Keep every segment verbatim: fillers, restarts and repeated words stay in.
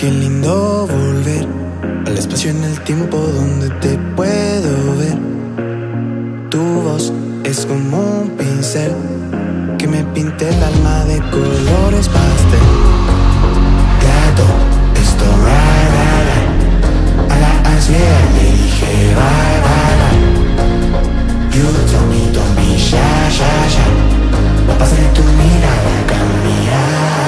Qué lindo volver al espacio en el tiempo donde te puedo ver. Tu voz es como un pincel que me pinta el alma de colores pastel. Gato, esto va a la ansiedad, le dije bye bye. You told me, told me, ya, ya, ya. Va a pasar en tu mirada, cambiar.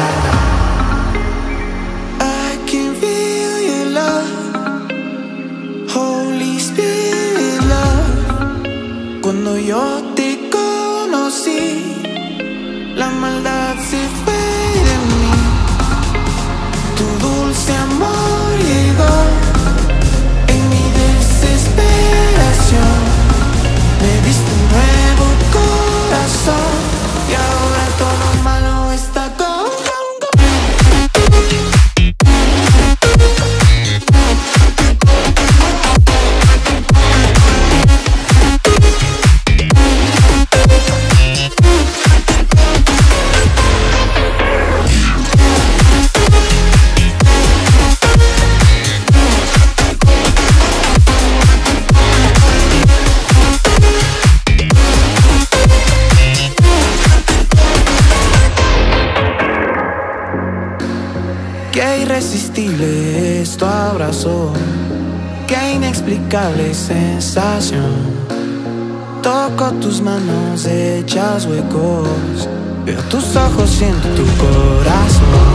Cuando yo te conocí, la maldad se fue de mí. Tu dulce amor llegó en mi desesperación. Me diste un nuevo corazón y ahora todo malo está conmigo. Irresistible es tu abrazo, qué inexplicable sensación. Toco tus manos hechas huecos, veo tus ojos, siento tu corazón.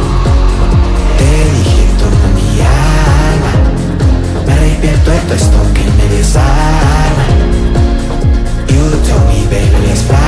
Te dije toma mi alma, me arrepiento de esto que me desarma. You told me baby let's fly.